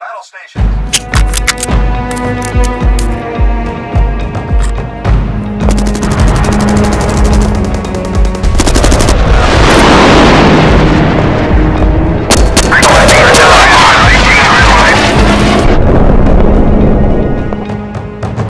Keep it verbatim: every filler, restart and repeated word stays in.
Battle station.